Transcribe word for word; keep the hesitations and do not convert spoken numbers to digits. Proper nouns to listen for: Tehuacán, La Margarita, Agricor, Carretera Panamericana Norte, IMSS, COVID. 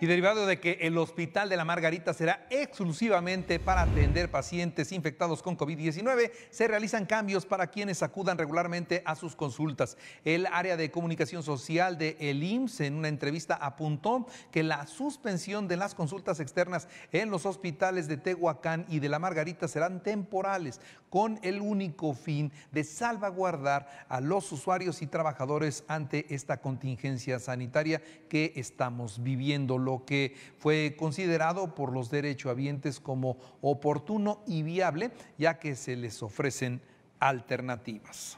y derivado de que el Hospital de la Margarita será exclusivamente para atender pacientes infectados con COVID diecinueve, se realizan cambios para quienes acudan regularmente a sus consultas. El área de comunicación social del I M S S en una entrevista apuntó que la suspensión de las consultas externas en los hospitales de Tehuacán y de la Margarita serán temporales, con el único fin de salvaguardar a los usuarios y trabajadores ante esta contingencia sanitaria que estamos viviendo, lo que fue considerado por los derechohabientes como oportuno y viable, ya que se les ofrecen alternativas.